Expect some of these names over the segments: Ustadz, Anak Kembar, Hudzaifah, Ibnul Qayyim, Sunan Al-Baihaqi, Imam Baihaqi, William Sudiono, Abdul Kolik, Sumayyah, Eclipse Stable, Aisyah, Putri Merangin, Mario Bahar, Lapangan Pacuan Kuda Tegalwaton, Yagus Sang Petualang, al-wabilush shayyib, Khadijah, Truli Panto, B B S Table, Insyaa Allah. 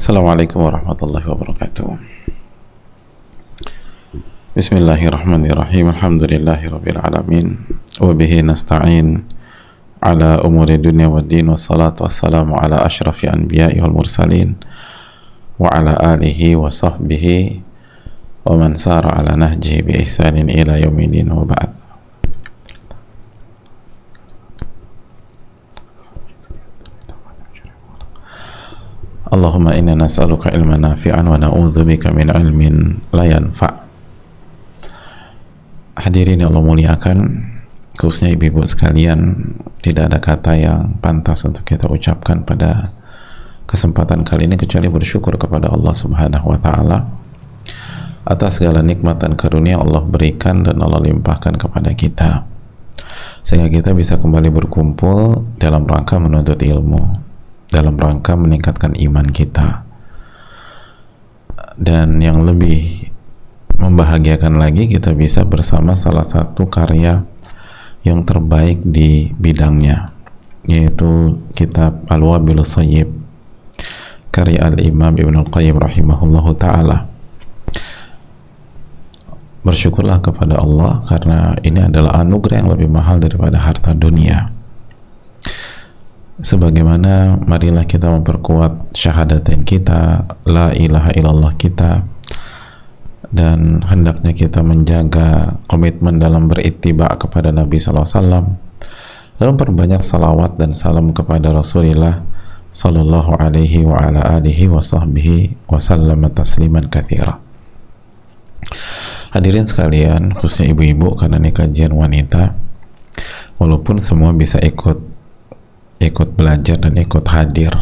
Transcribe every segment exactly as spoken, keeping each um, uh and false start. Assalamualaikum warahmatullahi wabarakatuh. Bismillahirrahmanirrahim. Alhamdulillahirrabbilalamin. Wabihi nasta'in ala umuri dunia wa din. Wassalatu wassalamu ala ashrafi anbiya'i wal mursalin, wa ala alihi wa sahbihi wa man sara ala nahjihi bi ihsanin ila yaumidin, wa ba'd. Allahumma inna nas'aluka ilman nafi'an wa na'udzubika min ilmin la yanfa'. Hadirin yang Allah muliakan, khususnya ibu-ibu sekalian, tidak ada kata yang pantas untuk kita ucapkan pada kesempatan kali ini kecuali bersyukur kepada Allah Subhanahu wa taala atas segala nikmat dan karunia Allah berikan dan Allah limpahkan kepada kita, sehingga kita bisa kembali berkumpul dalam rangka menuntut ilmu, dalam rangka meningkatkan iman kita, dan yang lebih membahagiakan lagi kita bisa bersama salah satu karya yang terbaik di bidangnya, yaitu kitab al-wabilush shayyib karya al-imam Ibnul Qayyim rahimahullahu ta'ala. Bersyukurlah kepada Allah karena ini adalah anugerah yang lebih mahal daripada harta dunia. Sebagaimana marilah kita memperkuat syahadatain kita, la ilaha illallah kita, dan hendaknya kita menjaga komitmen dalam berittiba kepada Nabi sallallahu alaihi wasallam, lalu perbanyak salawat dan salam kepada Rasulullah sallallahu alaihi wa ala alihi wa sahbihi wa sallam tasliman katsira. Hadirin sekalian, khususnya ibu-ibu, karena ini kajian wanita, walaupun semua bisa ikut ikut belajar dan ikut hadir.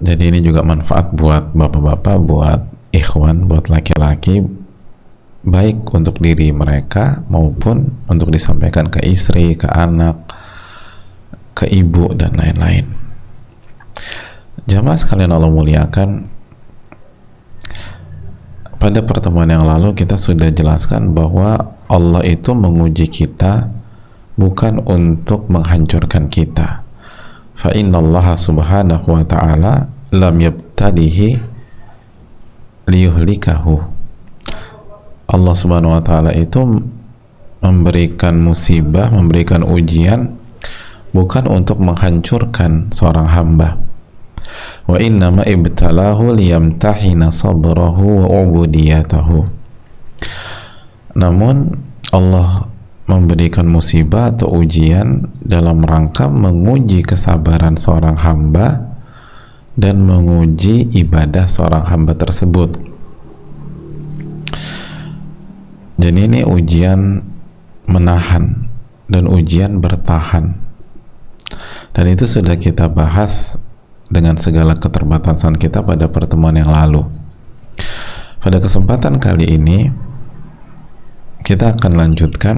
Jadi ini juga manfaat buat bapak-bapak, buat ikhwan, buat laki-laki, baik untuk diri mereka maupun untuk disampaikan ke istri, ke anak, ke ibu, dan lain-lain. Jamaah sekalian Allah muliakan, pada pertemuan yang lalu kita sudah jelaskan bahwa Allah itu menguji kita bukan untuk menghancurkan kita. Fa innallaha subhanahu wa ta'ala lam yabtalihi liyuhlikahu. Allah subhanahu wa ta'ala itu memberikan musibah, memberikan ujian bukan untuk menghancurkan seorang hamba. Wa innama ibtalahu liyamtahina sabrahu wa ubudiyatahu. Namun Allah memberikan musibah atau ujian dalam rangka menguji kesabaran seorang hamba dan menguji ibadah seorang hamba tersebut. Jadi ini ujian menahan dan ujian bertahan, dan itu sudah kita bahas dengan segala keterbatasan kita pada pertemuan yang lalu. Pada kesempatan kali ini kita akan lanjutkan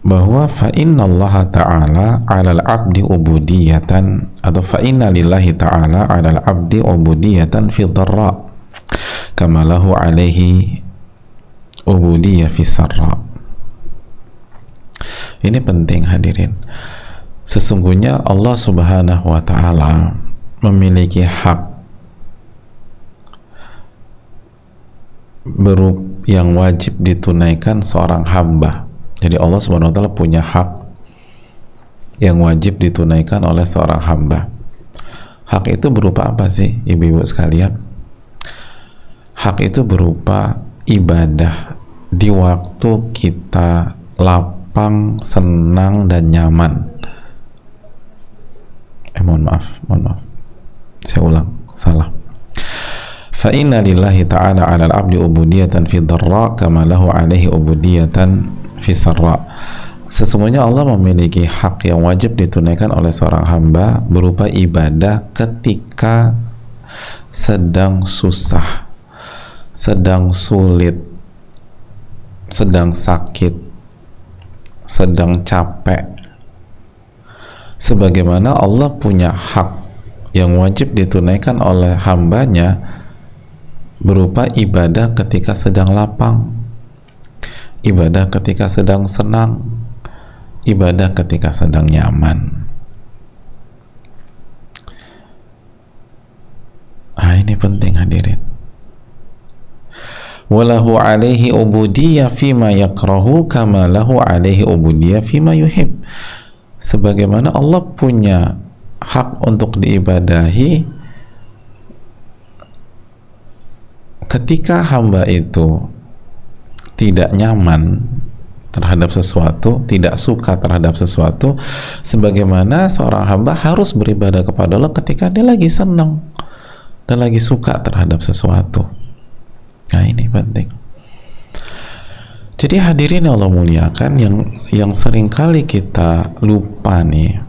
bahwa fa innallaha ta'ala 'alal 'abdi ubudiyatan, atau fa inna lillahi ta'ala 'alal 'abdi ubudiyatan fi dharra kama lahu 'alaihi ubudiyah fi sarra. Ini penting hadirin. Sesungguhnya Allah Subhanahu wa taala memiliki hak berupa yang wajib ditunaikan seorang hamba. Jadi Allah subhanahu wa ta'ala punya hak yang wajib ditunaikan oleh seorang hamba. Hak itu berupa apa sih, ibu-ibu sekalian? Hak itu berupa ibadah di waktu kita lapang, senang, dan nyaman. Eh, mohon maaf, mohon maaf. Saya ulang, salah. Fa inna lillahi ta'ala 'alal 'abdi ubudiyatan fi dharra kama lahu 'alaihi ubudiyatan fisarra. Sesungguhnya Allah memiliki hak yang wajib ditunaikan oleh seorang hamba berupa ibadah ketika sedang susah, sedang sulit, sedang sakit, sedang capek. Sebagaimana Allah punya hak yang wajib ditunaikan oleh hambanya berupa ibadah ketika sedang lapang, ibadah ketika sedang senang, ibadah ketika sedang nyaman. Ah, ini penting hadirin. Walahu alaihi ubudiyah fima yakrahu kama lahu alaihi ubudiyah fima yuhib. Sebagaimana Allah punya hak untuk diibadahi ketika hamba itu tidak nyaman terhadap sesuatu, tidak suka terhadap sesuatu, sebagaimana seorang hamba harus beribadah kepada Allah ketika dia lagi senang dan lagi suka terhadap sesuatu. Nah, ini penting. Jadi hadirin yang Allah muliakan, yang yang seringkali kita lupa nih,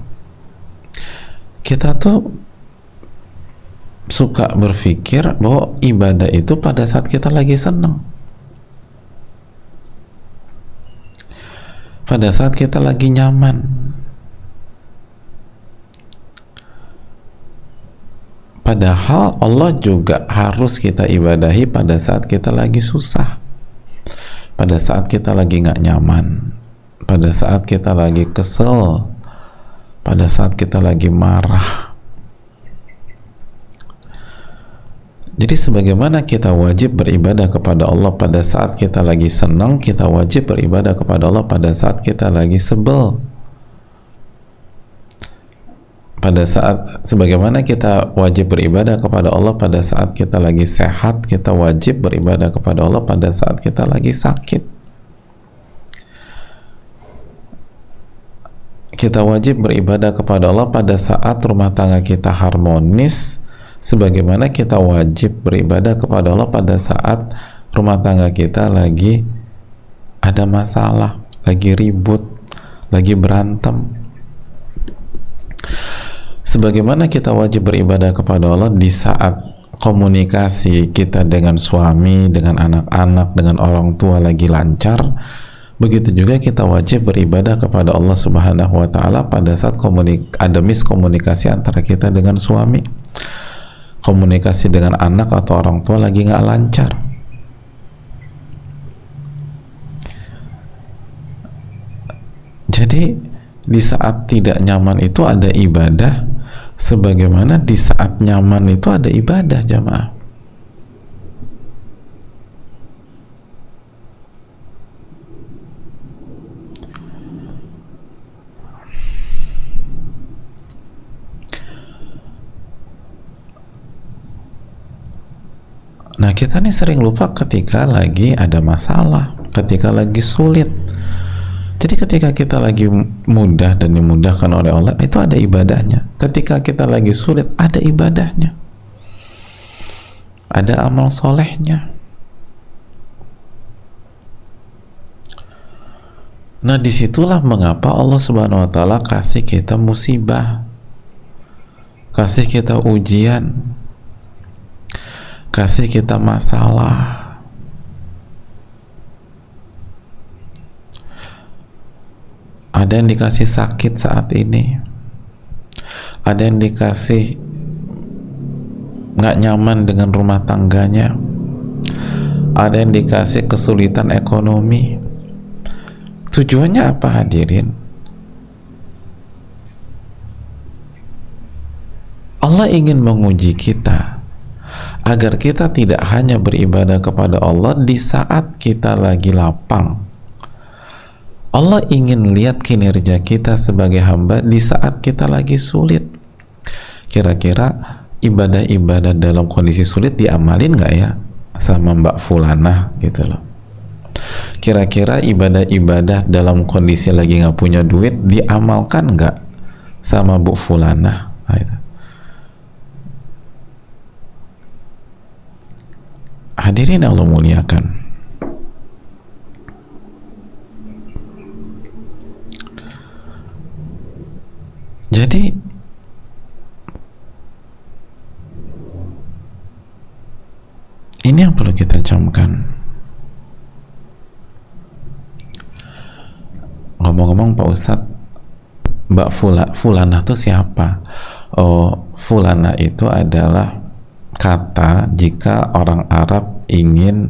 kita tuh suka berpikir bahwa ibadah itu pada saat kita lagi senang, pada saat kita lagi nyaman, padahal Allah juga harus kita ibadahi pada saat kita lagi susah, pada saat kita lagi nggak nyaman, pada saat kita lagi kesel, pada saat kita lagi marah. Jadi sebagaimana kita wajib beribadah kepada Allah pada saat kita lagi senang, kita wajib beribadah kepada Allah pada saat kita lagi sebel. Pada saat sebagaimana kita wajib beribadah kepada Allah pada saat kita lagi sehat, kita wajib beribadah kepada Allah pada saat kita lagi sakit. Kita wajib beribadah kepada Allah pada saat rumah tangga kita harmonis, sebagaimana kita wajib beribadah kepada Allah pada saat rumah tangga kita lagi ada masalah, lagi ribut, lagi berantem. Sebagaimana kita wajib beribadah kepada Allah di saat komunikasi kita dengan suami, dengan anak-anak, dengan orang tua lagi lancar, begitu juga kita wajib beribadah kepada Allah Subhanahu wa taala pada saat komunik- ada miskomunikasi antara kita dengan suami, komunikasi dengan anak atau orang tua lagi nggak lancar. Jadi di saat tidak nyaman itu ada ibadah, sebagaimana di saat nyaman itu ada ibadah, jamaah. Nah, kita nih sering lupa ketika lagi ada masalah, ketika lagi sulit. Jadi ketika kita lagi mudah dan dimudahkan oleh Allah, itu ada ibadahnya. Ketika kita lagi sulit, ada ibadahnya, ada amal solehnya. Nah, disitulah mengapa Allah Subhanahu wa ta'ala kasih kita musibah, kasih kita ujian, kasih kita masalah. Ada yang dikasih sakit saat ini, ada yang dikasih nggak nyaman dengan rumah tangganya, ada yang dikasih kesulitan ekonomi. Tujuannya apa hadirin? Allah ingin menguji kita agar kita tidak hanya beribadah kepada Allah di saat kita lagi lapang. Allah ingin lihat kinerja kita sebagai hamba di saat kita lagi sulit. Kira-kira ibadah-ibadah dalam kondisi sulit diamalin nggak ya sama Mbak Fulana gitu loh. Kira-kira ibadah-ibadah dalam kondisi lagi nggak punya duit diamalkan nggak sama Bu Fulana gitu. Hadirin Allah muliakan, jadi ini yang perlu kita camkan. Ngomong-ngomong Pak Ustadz, Mbak Fula, Fulana itu siapa? Oh, Fulana itu adalah kata jika orang Arab ingin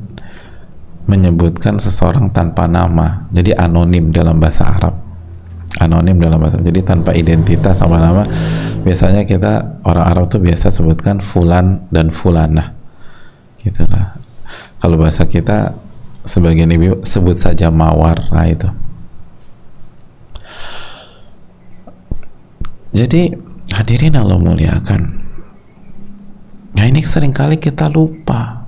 menyebutkan seseorang tanpa nama, jadi anonim dalam bahasa Arab. Anonim dalam bahasa, jadi tanpa identitas sama nama. Biasanya kita orang Arab tuh biasa sebutkan fulan dan fulanah, gitulah. Kalau bahasa kita sebagian ibu sebut saja mawar. Nah itu. Jadi hadirin Allah muliakan. Nah ini seringkali kita lupa.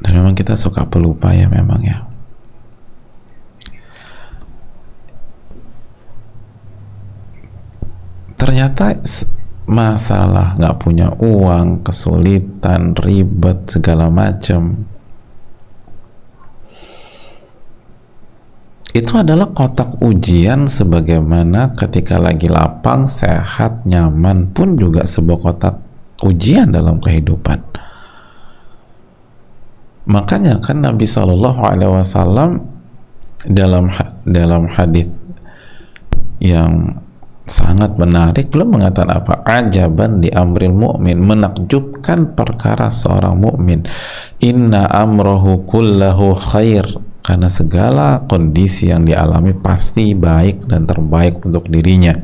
Dan memang kita suka pelupa ya memang ya. Ternyata masalah nggak punya uang, kesulitan, ribet, segala macam. Itu adalah kotak ujian sebagaimana ketika lagi lapang, sehat, nyaman pun juga sebuah kotak ujian dalam kehidupan. Makanya kan Nabi Shallallahu Alaihi Wasallam dalam dalam hadis yang sangat menarik belum mengatakan apa, ajaban di amril mu'min, menakjubkan perkara seorang mukmin, inna amrohu kullahu khair, karena segala kondisi yang dialami pasti baik dan terbaik untuk dirinya.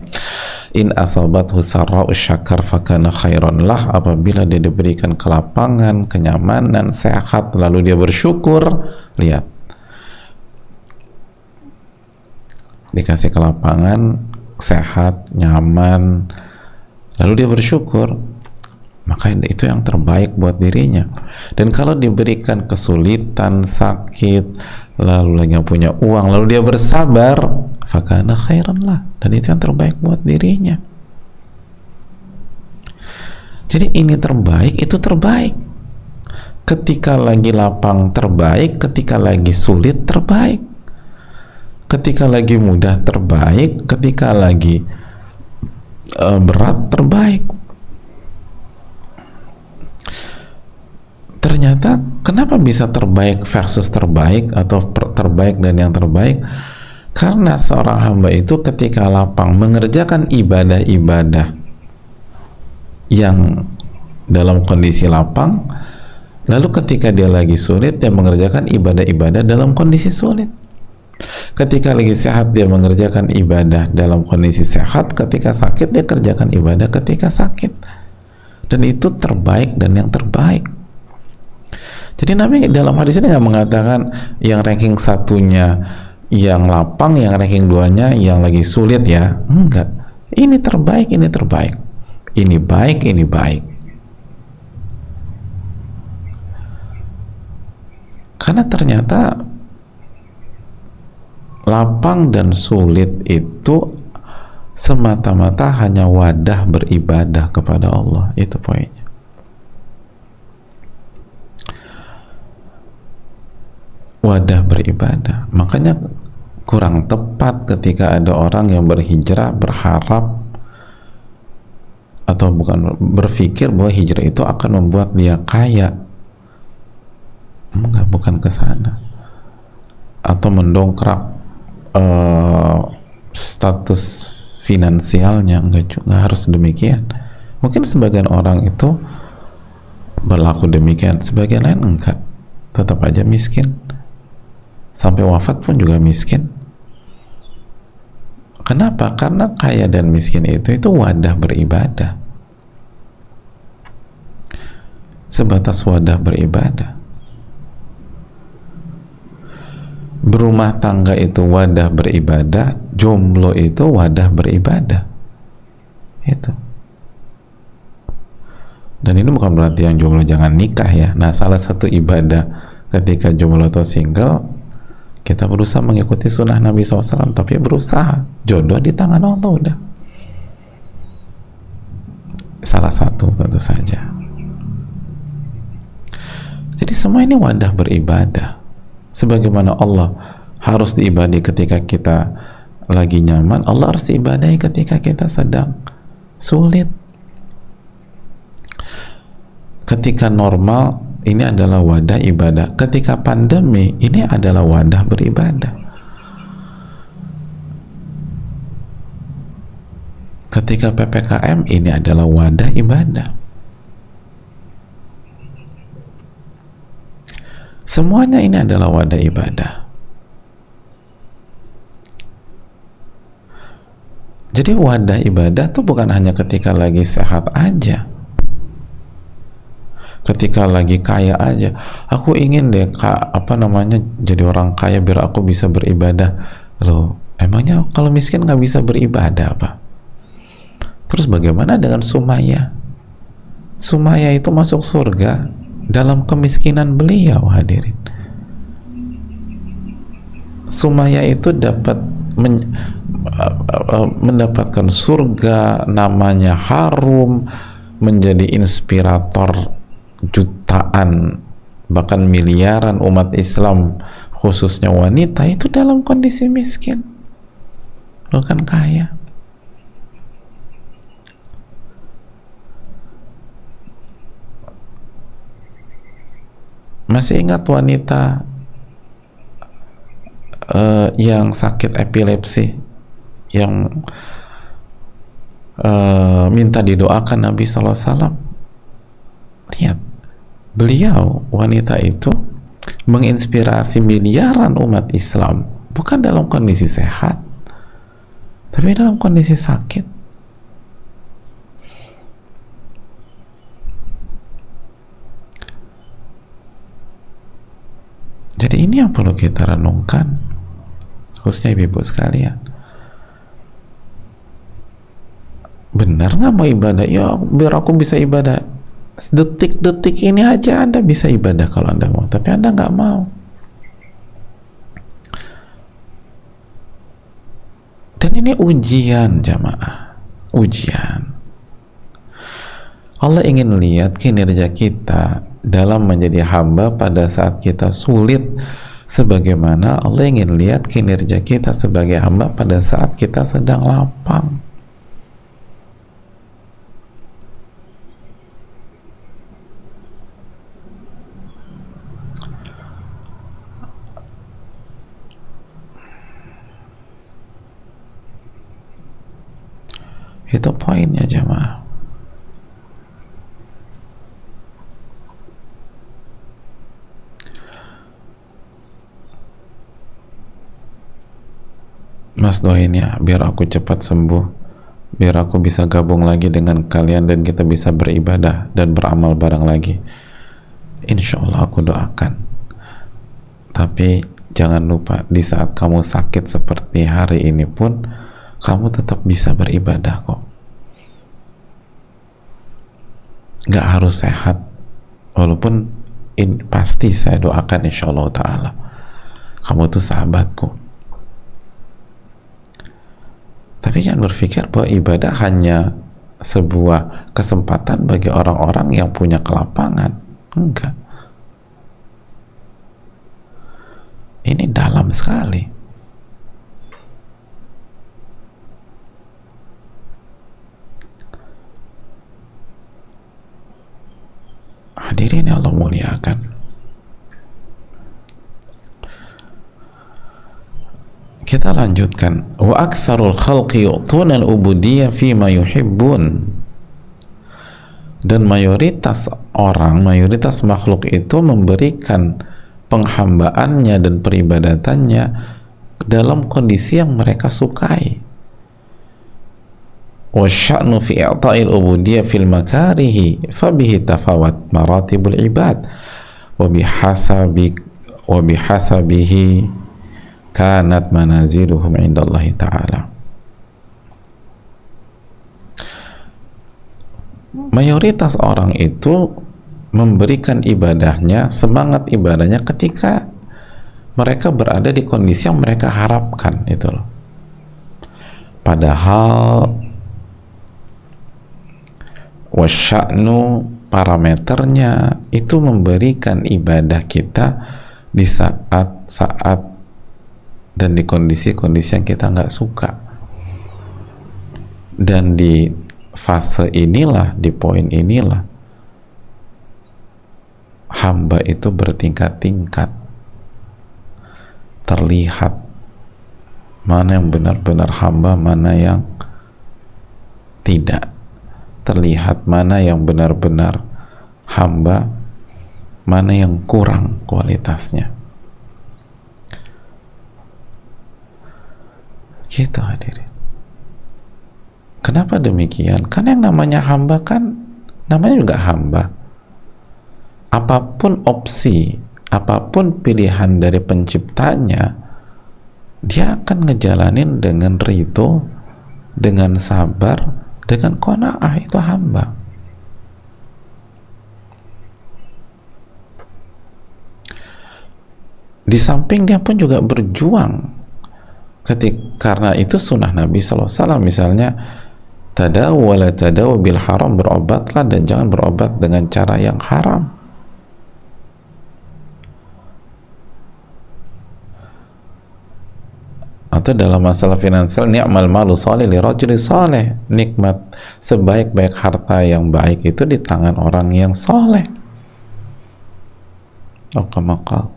In asabathu sarra'u syakar fakana khairan lah, apabila dia diberikan kelapangan, kenyamanan, sehat, lalu dia bersyukur. Lihat, dikasih kelapangan, sehat, nyaman, lalu dia bersyukur, maka itu yang terbaik buat dirinya. Dan kalau diberikan kesulitan, sakit, lalu lagi punya uang, lalu dia bersabar, fakana khairan lah, dan itu yang terbaik buat dirinya. Jadi ini terbaik, itu terbaik. Ketika lagi lapang terbaik, ketika lagi sulit terbaik, ketika lagi mudah terbaik, ketika lagi uh, berat terbaik. Ternyata kenapa bisa terbaik versus terbaik atau terbaik dan yang terbaik? Karena seorang hamba itu ketika lapang mengerjakan ibadah-ibadah yang dalam kondisi lapang, lalu ketika dia lagi sulit dia mengerjakan ibadah-ibadah dalam kondisi sulit. Ketika lagi sehat dia mengerjakan ibadah dalam kondisi sehat, ketika sakit dia kerjakan ibadah ketika sakit. Dan itu terbaik dan yang terbaik. Jadi Nabi dalam hadis ini nggak mengatakan yang ranking satunya yang lapang, yang ranking duanya yang lagi sulit ya. Enggak. Ini terbaik, ini terbaik. Ini baik, ini baik. Karena ternyata lapang dan sulit itu semata-mata hanya wadah beribadah kepada Allah. Itu poinnya. Wadah beribadah. Makanya kurang tepat ketika ada orang yang berhijrah berharap atau bukan berpikir bahwa hijrah itu akan membuat dia kaya. Enggak, bukan ke sana. Atau mendongkrak uh, status finansialnya, enggak juga harus demikian. Mungkin sebagian orang itu berlaku demikian, sebagian lain enggak. Tetap aja miskin. Sampai wafat pun juga miskin. Kenapa? Karena kaya dan miskin itu itu wadah beribadah. Sebatas wadah beribadah. Berumah tangga itu wadah beribadah, jomblo itu wadah beribadah. Itu. Dan ini bukan berarti yang jomblo jangan nikah ya. Nah, salah satu ibadah ketika jomblo atau single, kita berusaha mengikuti sunnah Nabi shallallahu alaihi wasallam, tapi berusaha, jodoh di tangan Allah udah. Salah satu tentu saja. Jadi semua ini wadah beribadah. Sebagaimana Allah harus diibadahi ketika kita lagi nyaman, Allah harus diibadahi ketika kita sedang sulit. Ketika normal, ini adalah wadah ibadah. Ketika pandemi, ini adalah wadah beribadah. Ketika P P K M, ini adalah wadah ibadah. Semuanya ini adalah wadah ibadah. Jadi wadah ibadah tuh bukan hanya ketika lagi sehat aja, ketika lagi kaya aja. Aku ingin deh kak, apa namanya, jadi orang kaya biar aku bisa beribadah. Loh, emangnya kalau miskin nggak bisa beribadah apa? Terus bagaimana dengan Sumayyah? Sumayyah itu masuk surga dalam kemiskinan beliau, hadirin. Sumayyah itu dapat men- mendapatkan surga, namanya harum, menjadi inspirator jutaan bahkan miliaran umat Islam, khususnya wanita, itu dalam kondisi miskin, bukan kaya. Masih ingat wanita uh, yang sakit epilepsi, yang uh, minta didoakan Nabi Sallallahu Alaihi Wasallam? Lihat, beliau wanita itu menginspirasi miliaran umat Islam, bukan dalam kondisi sehat, tapi dalam kondisi sakit. Jadi ini yang perlu kita renungkan, khususnya ibu-ibu sekalian. Benar nggak mau ibadah? Ya biar aku bisa ibadah. Detik-detik ini aja Anda bisa ibadah kalau Anda mau, tapi Anda nggak mau. Dan ini ujian jamaah, ujian. Allah ingin lihat kinerja kita dalam menjadi hamba pada saat kita sulit, sebagaimana Allah ingin lihat kinerja kita sebagai hamba pada saat kita sedang lapang. Itu poinnya jamaah. Mas doain ya, biar aku cepat sembuh, biar aku bisa gabung lagi dengan kalian dan kita bisa beribadah dan beramal bareng lagi. Insya Allah aku doakan. Tapi jangan lupa, di saat kamu sakit seperti hari ini pun, kamu tetap bisa beribadah kok. Gak harus sehat, walaupun in, pasti saya doakan insya Allah ta'ala. Kamu tuh sahabatku. Tapi jangan berpikir bahwa ibadah hanya sebuah kesempatan bagi orang-orang yang punya kelapangan. Enggak. Ini dalam sekali. Hadirin yang Allah muliakan, kita lanjutkan. Wa aktsarul khalqi yu'tuna al-ubudiyyah fi ma yuhibbun. Dan mayoritas orang, mayoritas makhluk itu memberikan penghambaannya dan peribadatannya dalam kondisi yang mereka sukai. Wa sya'nu fi i'ta'il ubudiyyah fil makarihi fa bihi tafawat maratibul ibad wa bihasabi wa bihasabihi kanat manaziluhum indallahi ta'ala. Mayoritas orang itu memberikan ibadahnya, semangat ibadahnya ketika mereka berada di kondisi yang mereka harapkan itu loh. Padahal wasya'nu, parameternya itu memberikan ibadah kita di saat-saat dan di kondisi-kondisi yang kita nggak suka. Dan di fase inilah, di poin inilah, hamba itu bertingkat-tingkat, terlihat mana yang benar-benar hamba, mana yang tidak, terlihat mana yang benar-benar hamba, mana yang kurang kualitasnya. Gitu hadirin. Kenapa demikian? Karena yang namanya hamba kan namanya juga hamba. Apapun opsi, apapun pilihan dari penciptanya, dia akan ngejalanin dengan ridho, dengan sabar, dengan qanaah. Itu hamba. Di samping dia pun juga berjuang ketika, karena itu sunnah Nabi sallallahu alaihi wasallam, misalnya tadawu wa la tadawu bil haram, berobatlah dan jangan berobat dengan cara yang haram. Atau dalam masalah finansial, ni'mal malu salih li rajuli salih, nikmat sebaik-baik harta yang baik itu di tangan orang yang saleh. Oke, maka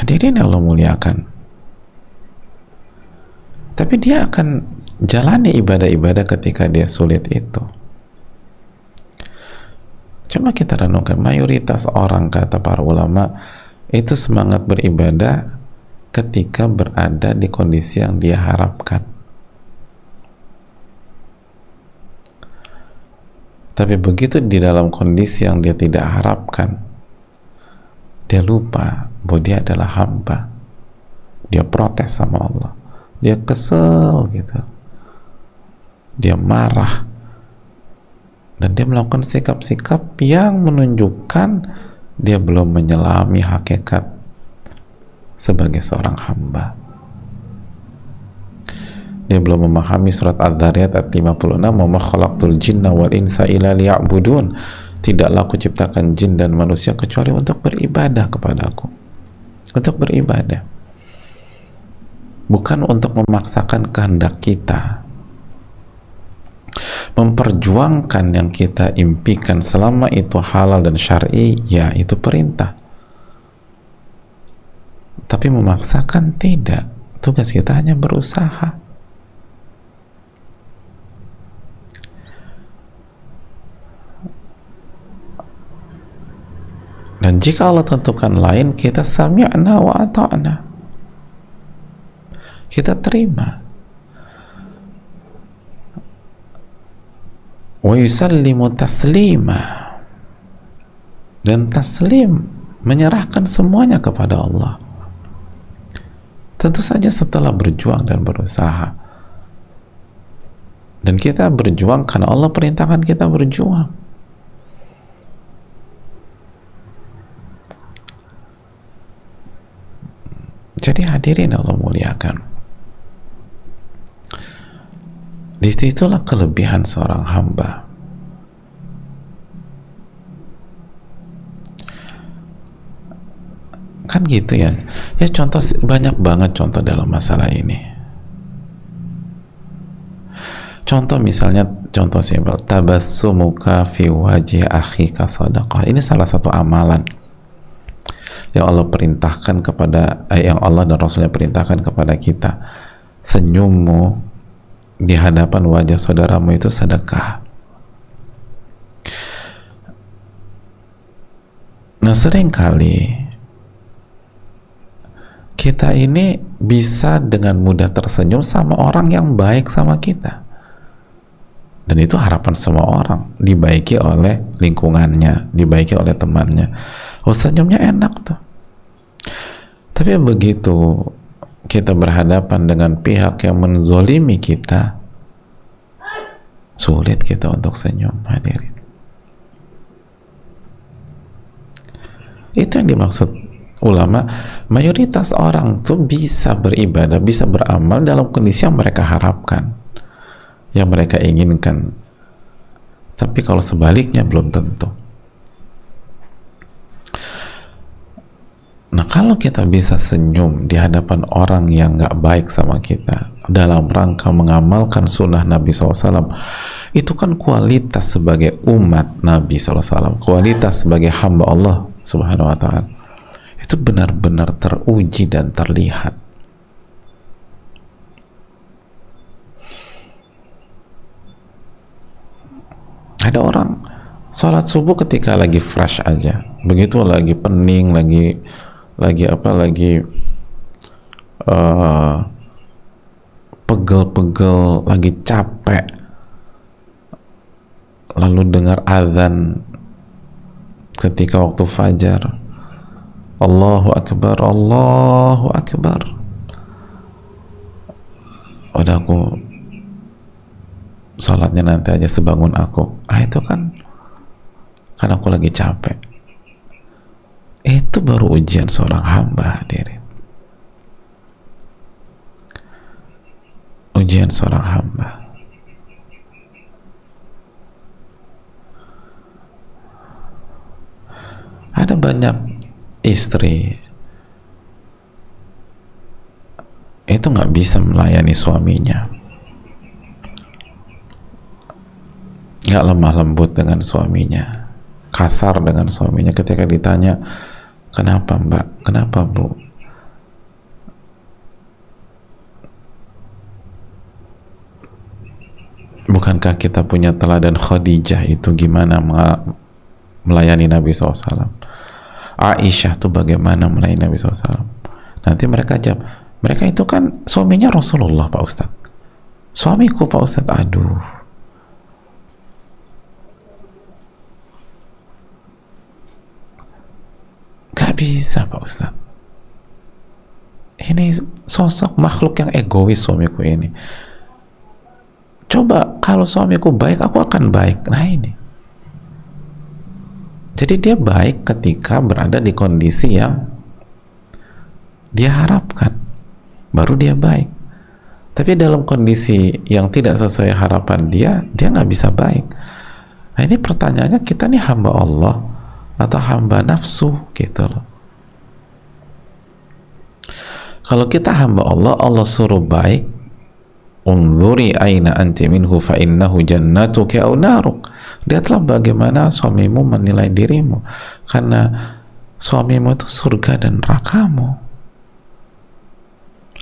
hadirin yang Allah muliakan, tapi dia akan jalani ibadah-ibadah ketika dia sulit itu. Coba kita renungkan, mayoritas orang, kata para ulama, itu semangat beribadah ketika berada di kondisi yang dia harapkan. Tapi begitu di dalam kondisi yang dia tidak harapkan, dia lupa bahwa dia adalah hamba. Dia protes sama Allah, dia kesel gitu, dia marah, dan dia melakukan sikap-sikap yang menunjukkan dia belum menyelami hakikat sebagai seorang hamba. Dia belum memahami surat Adz-Dzariyat ayat lima puluh enam, "Wa ma khalaqtul jinna wal insa illa liya'budun." Tidaklah aku ciptakan jin dan manusia kecuali untuk beribadah kepadaku. Untuk beribadah. Bukan untuk memaksakan kehendak kita. Memperjuangkan yang kita impikan selama itu halal dan syar'i, ya itu perintah. Tapi memaksakan tidak. Tugas kita hanya berusaha. Dan jika Allah tentukan lain, kita sami'na wa ata'na, kita terima. Wa yusallimu taslima, dan taslim, menyerahkan semuanya kepada Allah. Tentu saja setelah berjuang dan berusaha. Dan kita berjuang karena Allah perintahkan kita berjuang. Jadi hadirin Allah muliakan, disitulah kelebihan seorang hamba. Kan gitu ya. Ya contoh, banyak banget contoh dalam masalah ini. Contoh misalnya, contoh simpel, tabassumuka fi wajhi akhika sadaqah. Ini salah satu amalan yang Allah perintahkan kepada eh, yang Allah dan Rasulnya perintahkan kepada kita. Senyummu di hadapan wajah saudaramu itu sedekah. Nah, seringkali kita ini bisa dengan mudah tersenyum sama orang yang baik sama kita, dan itu harapan semua orang, dibaiki oleh lingkungannya, dibaiki oleh temannya. Oh, senyumnya enak tuh. Tapi begitu kita berhadapan dengan pihak yang menzolimi kita, sulit kita untuk senyum, hadirin. Itu yang dimaksud ulama, mayoritas orang tuh bisa beribadah, bisa beramal dalam kondisi yang mereka harapkan, yang mereka inginkan. Tapi kalau sebaliknya belum tentu. Nah, kalau kita bisa senyum di hadapan orang yang nggak baik sama kita dalam rangka mengamalkan sunnah Nabi shallallahu alaihi wasallam, itu kan kualitas sebagai umat Nabi shallallahu alaihi wasallam, kualitas sebagai hamba Allah subhanahu wa ta'ala, itu benar-benar teruji dan terlihat. Ada orang sholat subuh ketika lagi fresh aja, begitu lagi pening, lagi lagi apa lagi uh, pegel-pegel, lagi capek, lalu dengar azan ketika waktu fajar, Allahu Akbar, Allahu Akbar, udah aku sholatnya nanti aja sebangun aku, ah itu kan kan aku lagi capek. Itu baru ujian seorang hamba, hadirin, ujian seorang hamba. Ada banyak istri itu nggak bisa melayani suaminya, nggak lemah lembut dengan suaminya, kasar dengan suaminya. Ketika ditanya, kenapa mbak, kenapa bu, bukankah kita punya teladan Khadijah itu gimana melayani Nabi shallallahu alaihi wasallam, Aisyah tuh bagaimana melayani Nabi shallallahu alaihi wasallam. Nanti mereka jawab, mereka itu kan suaminya Rasulullah Pak Ustadz, suamiku Pak Ustadz. Aduh, gak bisa Pak Ustadz, ini sosok makhluk yang egois suamiku ini. Coba kalau suamiku baik, aku akan baik. Nah ini, jadi dia baik ketika berada di kondisi yang dia harapkan, baru dia baik. Tapi dalam kondisi yang tidak sesuai harapan dia, dia nggak bisa baik. Nah ini pertanyaannya, kita nih hamba Allah atau hamba nafsu gitu loh. Kalau kita hamba Allah, Allah suruh baik, unzuri aina anti minhu fa innahu jannatuka aw naruk. Lihatlah bagaimana suamimu menilai dirimu, karena suamimu itu surga dan nerakamu.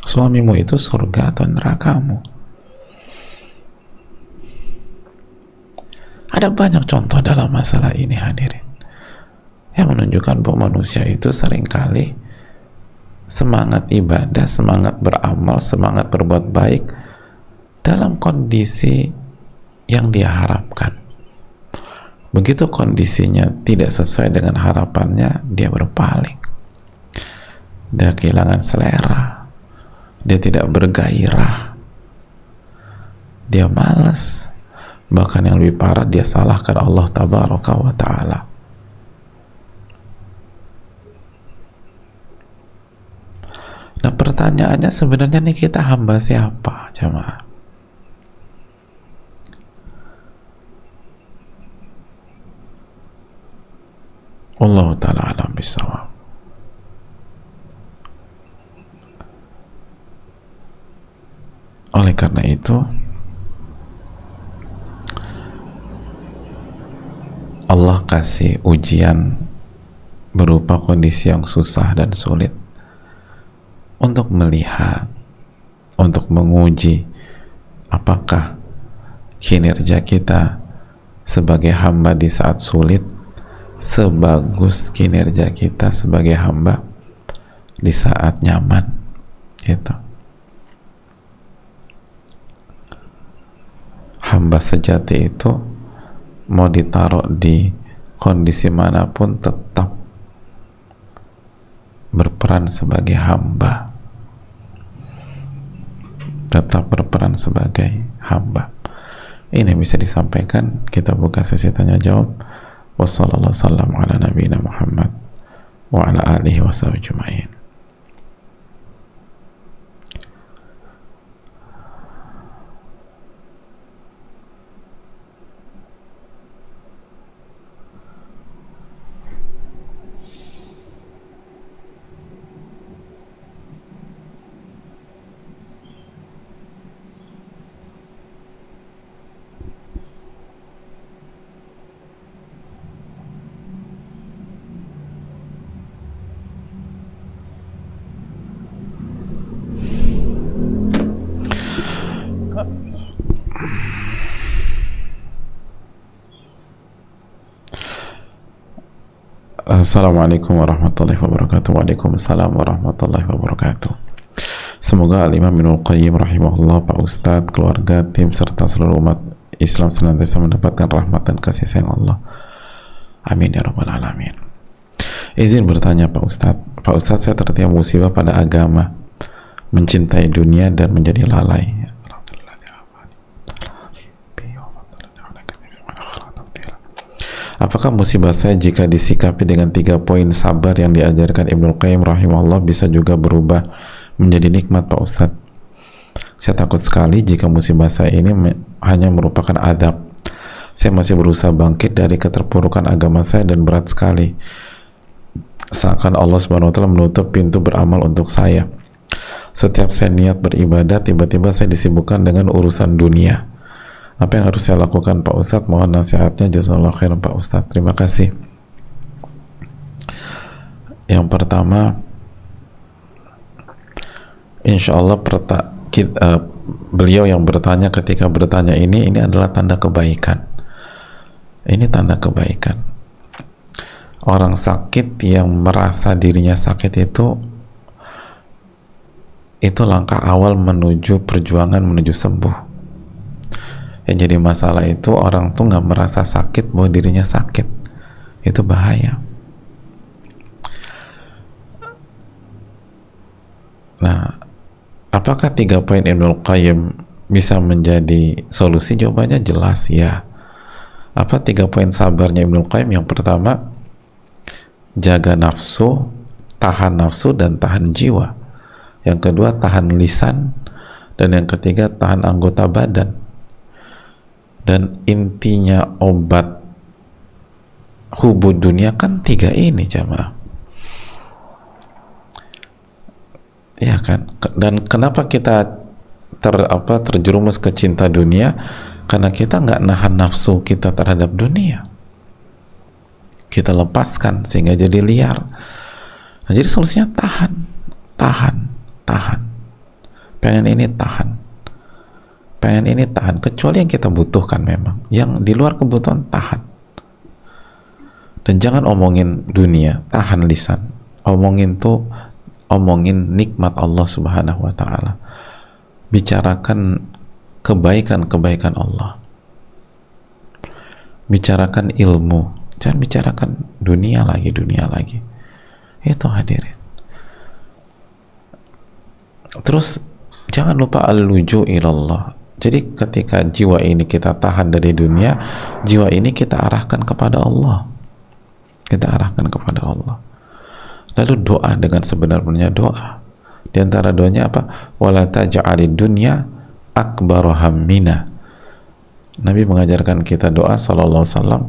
Suamimu itu surga atau nerakamu. Ada banyak contoh dalam masalah ini hadirin, yang menunjukkan bahwa manusia itu seringkali semangat ibadah, semangat beramal, semangat berbuat baik dalam kondisi yang dia harapkan. Begitu kondisinya tidak sesuai dengan harapannya, dia berpaling, dia kehilangan selera, dia tidak bergairah, dia malas. Bahkan yang lebih parah, dia salahkan Allah tabaraka wa ta'ala. Nah pertanyaannya, sebenarnya nih kita hamba siapa jemaah? Allah ta'ala alam bisawab. Oleh karena itu Allah kasih ujian berupa kondisi yang susah dan sulit untuk melihat, untuk menguji apakah kinerja kita sebagai hamba di saat sulit sebagus kinerja kita sebagai hamba di saat nyaman gitu. Hamba sejati itu mau ditaruh di kondisi manapun tetap berperan sebagai hamba, tetap berperan sebagai hamba. Ini bisa disampaikan, kita buka sesi tanya jawab. Wassallallahu salam ala nabiyina Muhammad wa ala alihi wa sahbihi ajma'in. Assalamualaikum warahmatullahi wabarakatuh. Waalaikumsalam warahmatullahi wabarakatuh. Semoga Imam Ibnul Qayyim rahimahullah, Pak Ustadz, keluarga, tim, serta seluruh umat Islam senantiasa mendapatkan rahmat dan kasih sayang Allah. Amin ya rabbal alamin. Izin bertanya Pak Ustadz. Pak Ustadz, saya tertimpa musibah pada agama, mencintai dunia dan menjadi lalai. Apakah musibah saya jika disikapi dengan tiga poin sabar yang diajarkan Ibnul Qayyim rahimahullah bisa juga berubah menjadi nikmat Pak Ustadz? Saya takut sekali jika musibah saya ini me hanya merupakan adab. Saya masih berusaha bangkit dari keterpurukan agama saya dan berat sekali. Seakan Allah subhanahu wa taala menutup pintu beramal untuk saya. Setiap saya niat beribadah, tiba-tiba saya disibukkan dengan urusan dunia. Apa yang harus saya lakukan Pak Ustadz? Mohon nasihatnya, jazakallahu khairan Pak Ustadz. Terima kasih. Yang pertama, insya Allah perta, kita, uh, beliau yang bertanya ketika bertanya ini, ini adalah tanda kebaikan. Ini tanda kebaikan. Orang sakit yang merasa dirinya sakit itu, itu langkah awal menuju perjuangan menuju sembuh. Yang jadi masalah itu orang tuh nggak merasa sakit bahwa dirinya sakit. Itu bahaya. Nah, apakah tiga poin Ibnul Qayyim bisa menjadi solusi? Jawabannya jelas ya. Apa tiga poin sabarnya Ibnul Qayyim? Yang pertama, jaga nafsu, tahan nafsu dan tahan jiwa. Yang kedua, tahan lisan, dan yang ketiga, tahan anggota badan. Dan intinya obat hubud dunia kan tiga ini jamaah, ya kan? Dan kenapa kita ter apa terjerumus ke cinta dunia? Karena kita nggak nahan nafsu kita terhadap dunia, kita lepaskan sehingga jadi liar. Nah, jadi solusinya tahan, tahan, tahan. Pengen ini tahan. Pengen ini tahan, kecuali yang kita butuhkan memang. Yang di luar kebutuhan tahan. Dan jangan omongin dunia, tahan lisan. Omongin tuh, omongin nikmat Allah Subhanahu wa Ta'ala. Bicarakan kebaikan-kebaikan Allah. Bicarakan ilmu. Jangan bicarakan dunia lagi, dunia lagi. Itu hadirin. Terus jangan lupa al-luju ilallah. Jadi ketika jiwa ini kita tahan dari dunia, jiwa ini kita arahkan kepada Allah. Kita arahkan kepada Allah. Lalu doa dengan sebenar-benarnya doa. Di antara doanya apa? Wala taj'alid dunya akbara hammina. Nabi mengajarkan kita doa sallallahu alaihi wasallam,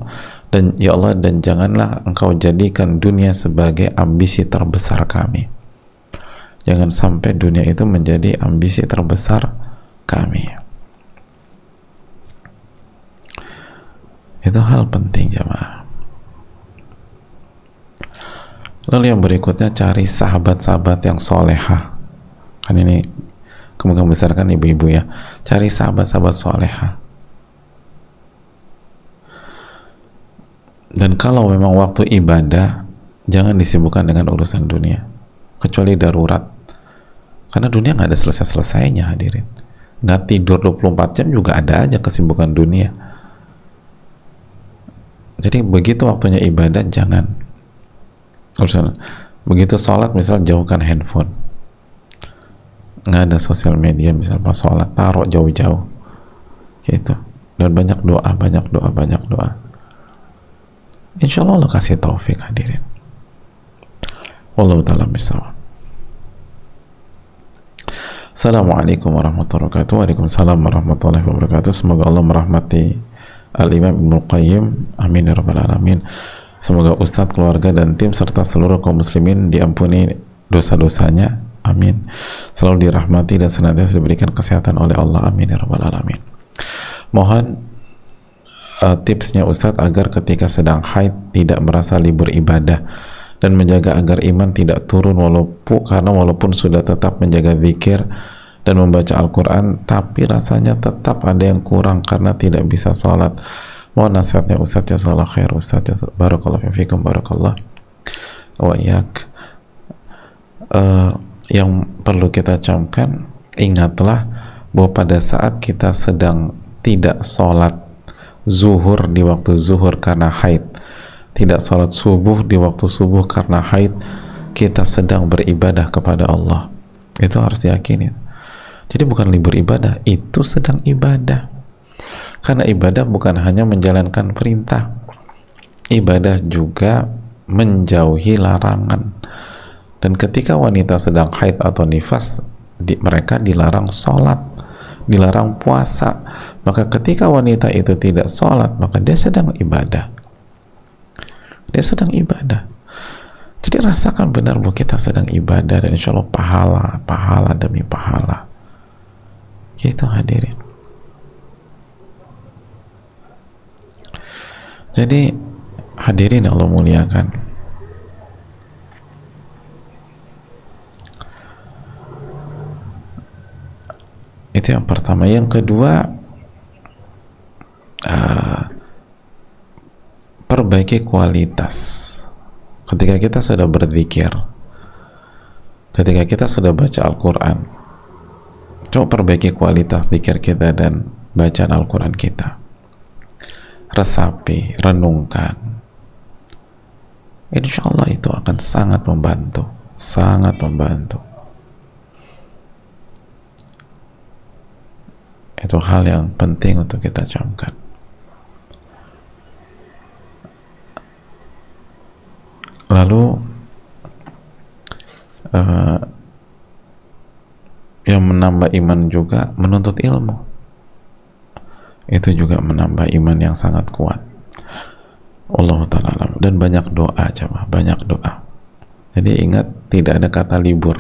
dan ya Allah, dan janganlah engkau jadikan dunia sebagai ambisi terbesar kami. Jangan sampai dunia itu menjadi ambisi terbesar kami. Itu hal penting jamaah. Lalu yang berikutnya, cari sahabat-sahabat yang solehah. Kan ini kemungkinan besar kan ibu-ibu ya. Cari sahabat-sahabat solehah. Dan kalau memang waktu ibadah, jangan disibukkan dengan urusan dunia, kecuali darurat. Karena dunia nggak ada selesai-selesainya hadirin. Nggak tidur dua puluh empat jam juga ada aja kesibukan dunia. Jadi begitu waktunya ibadah, jangan urusan. Begitu sholat misalnya, jauhkan handphone. Nggak ada sosial media misalnya pas sholat, taruh jauh-jauh gitu. Dan banyak doa, banyak doa, banyak doa. Insya Allah Allah kasih taufik hadirin. Wallahu ta'ala bishawab. Assalamualaikum warahmatullahi wabarakatuh. Waalaikumsalam warahmatullahi wabarakatuh. Semoga Allah merahmati Al-Imam Ibnul Qayyim. Amin ya rabbal alamin. Semoga Ustadz, keluarga, dan tim serta seluruh kaum muslimin diampuni dosa-dosanya. Amin. Selalu dirahmati dan senantiasa diberikan kesehatan oleh Allah. Amin ya rabbal alamin. Mohon uh, tipsnya Ustadz agar ketika sedang haid tidak merasa libur ibadah, dan menjaga agar iman tidak turun walaupun karena walaupun sudah tetap menjaga zikir dan membaca Al-Quran, tapi rasanya tetap ada yang kurang karena tidak bisa sholat. Mohon nasihatnya Ustadz, jazakallahu khair Ustadz, barakallahu fiikum, barakallah. wa iyyak. Uh, yang perlu kita camkan, ingatlah bahwa pada saat kita sedang tidak sholat zuhur di waktu zuhur karena haid, tidak sholat subuh di waktu subuh karena haid, kita sedang beribadah kepada Allah. Itu harus diyakini. Jadi bukan libur ibadah, itu sedang ibadah. Karena ibadah bukan hanya menjalankan perintah, ibadah juga menjauhi larangan. Dan ketika wanita sedang haid atau nifas, di, mereka dilarang sholat, dilarang puasa. Maka ketika wanita itu tidak sholat, maka dia sedang ibadah. Dia sedang ibadah. Jadi rasakan benar bahwa kita sedang ibadah, dan insya Allah pahala, pahala demi pahala. Gitu hadirin. Jadi hadirin yang Allah muliakan, itu yang pertama. Yang kedua, uh, perbaiki kualitas. Ketika kita sudah berzikir, ketika kita sudah baca Al-Quran, coba perbaiki kualitas zikir kita dan bacaan Al-Quran kita. Resapi, renungkan, insya Allah itu akan sangat membantu, sangat membantu. Itu hal yang penting untuk kita camkan. Lalu uh, yang menambah iman juga menuntut ilmu. Itu juga menambah iman yang sangat kuat. Allah Ta'ala alam. Dan banyak doa, coba, banyak doa. Jadi ingat, tidak ada kata libur.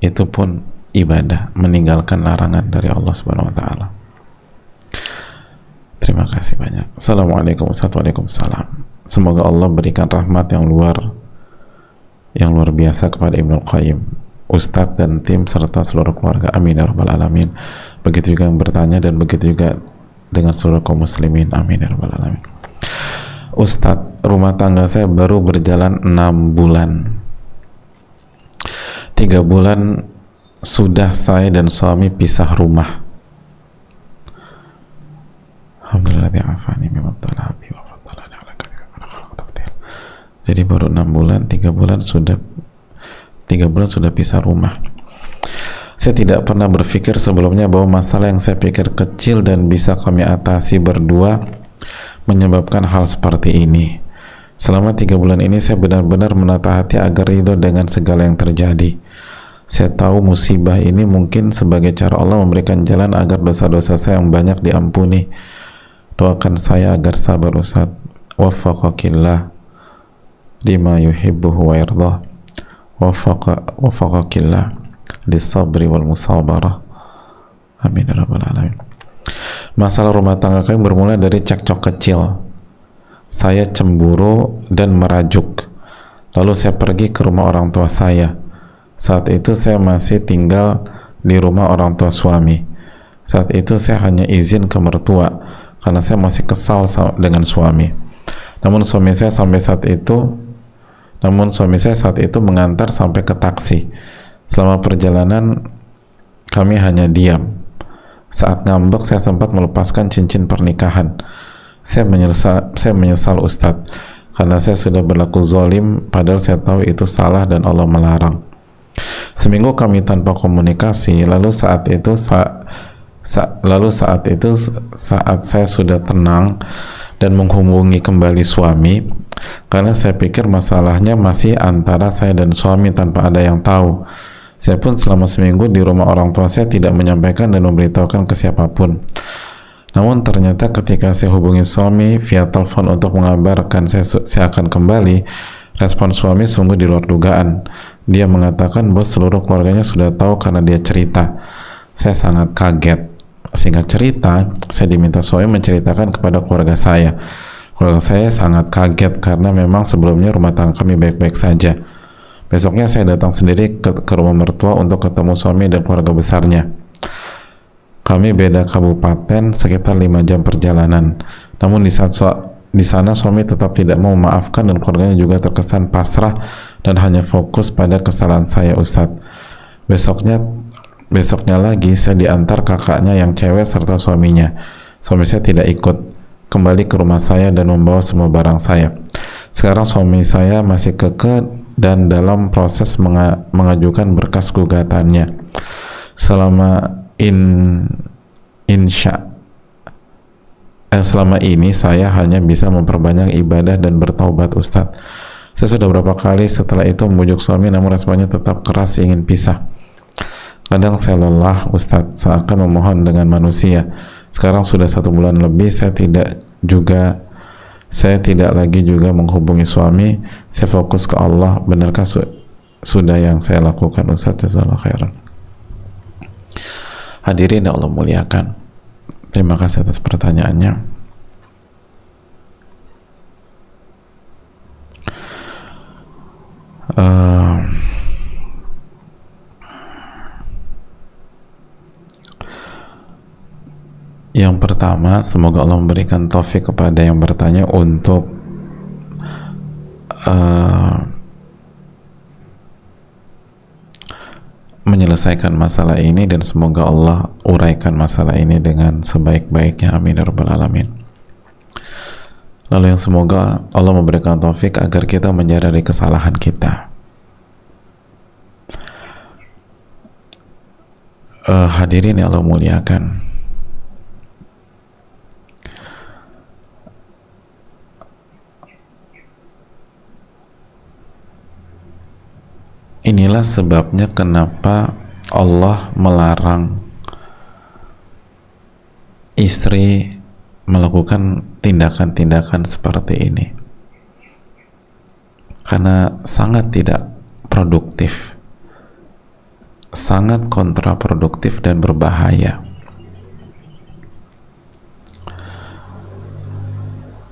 Itu pun ibadah, meninggalkan larangan dari Allah Subhanahu Wa Taala. Terima kasih banyak. Assalamualaikum warahmatullahi wabarakatuh. Semoga Allah berikan rahmat yang luar, yang luar biasa kepada Ibnul Qayyim, Ustadz dan tim serta seluruh keluarga. Amin ya rabbal alamin. Begitu juga yang bertanya dan begitu juga dengan seluruh kaum muslimin. Amin ya rabbal alamin. Ustadz, rumah tangga saya baru berjalan enam bulan. tiga bulan sudah saya dan suami pisah rumah. Alhamdulillah. Jadi baru enam bulan, tiga bulan sudah tiga bulan sudah pisah rumah. Saya tidak pernah berpikir sebelumnya bahwa masalah yang saya pikir kecil dan bisa kami atasi berdua menyebabkan hal seperti ini. Selama tiga bulan ini saya benar-benar menata hati agar ridho dengan segala yang terjadi. Saya tahu musibah ini mungkin sebagai cara Allah memberikan jalan agar dosa-dosa saya yang banyak diampuni. Doakan saya agar sabar Ustaz. Waffaqakillah lima yuhibbuhu wa yardah. Waffaqakillah lisabri wal musabarah. Amin rabbal alamin. Masalah rumah tangga kami bermula dari cekcok kecil. Saya cemburu dan merajuk. Lalu saya pergi ke rumah orang tua saya. Saat itu saya masih tinggal di rumah orang tua suami. Saat itu saya hanya izin ke mertua karena saya masih kesal dengan suami. Namun suami saya sampai saat itu, namun suami saya saat itu mengantar sampai ke taksi. Selama perjalanan kami hanya diam. Saat ngambek saya sempat melepaskan cincin pernikahan. Saya menyesal, saya menyesal Ustadz karena saya sudah berlaku zalim padahal saya tahu itu salah dan Allah melarang. Seminggu kami tanpa komunikasi, lalu saat itu sa, sa, lalu saat itu saat saya sudah tenang dan menghubungi kembali suami karena saya pikir masalahnya masih antara saya dan suami tanpa ada yang tahu. Saya pun selama seminggu di rumah orang tua saya tidak menyampaikan dan memberitahukan ke siapapun. Namun ternyata ketika saya hubungi suami via telepon untuk mengabarkan saya, saya akan kembali, respon suami sungguh di luar dugaan. Dia mengatakan bahwa seluruh keluarganya sudah tahu karena dia cerita. Saya sangat kaget. Singkat cerita, saya diminta suami menceritakan kepada keluarga saya. Keluarga saya sangat kaget karena memang sebelumnya rumah tangga kami baik-baik saja. Besoknya saya datang sendiri ke, ke rumah mertua untuk ketemu suami dan keluarga besarnya. Kami beda kabupaten sekitar lima jam perjalanan. Namun di saat, di sana suami tetap tidak mau memaafkan dan keluarganya juga terkesan pasrah dan hanya fokus pada kesalahan saya, Ustadz. Besoknya besoknya lagi saya diantar kakaknya yang cewek serta suaminya. Suami saya tidak ikut, kembali ke rumah saya dan membawa semua barang saya. Sekarang suami saya masih kekeh dan dalam proses menga mengajukan berkas gugatannya. Selama in insya eh, selama ini saya hanya bisa memperbanyak ibadah dan bertaubat, Ustadz. Saya sudah beberapa kali setelah itu membujuk suami, namun responnya tetap keras ingin pisah. Kadang saya lelah, Ustadz, seakan memohon dengan manusia. Sekarang sudah satu bulan lebih saya tidak juga Saya tidak lagi juga menghubungi suami. Saya fokus ke Allah. Benarkah su sudah yang saya lakukan, Ustadz? Jazakallahu khairan. Hadirin yang Allah muliakan, terima kasih atas pertanyaannya. Uh, yang pertama, semoga Allah memberikan taufik kepada yang bertanya untuk uh, menyelesaikan masalah ini, dan semoga Allah uraikan masalah ini dengan sebaik-baiknya, amin ya rabbal alamin. Lalu yang semoga Allah memberikan taufik agar kita menyadari kesalahan kita. Uh, hadirin yang Allah muliakan, inilah sebabnya kenapa Allah melarang istri melakukan tindakan-tindakan seperti ini, karena sangat tidak produktif, sangat kontraproduktif dan berbahaya.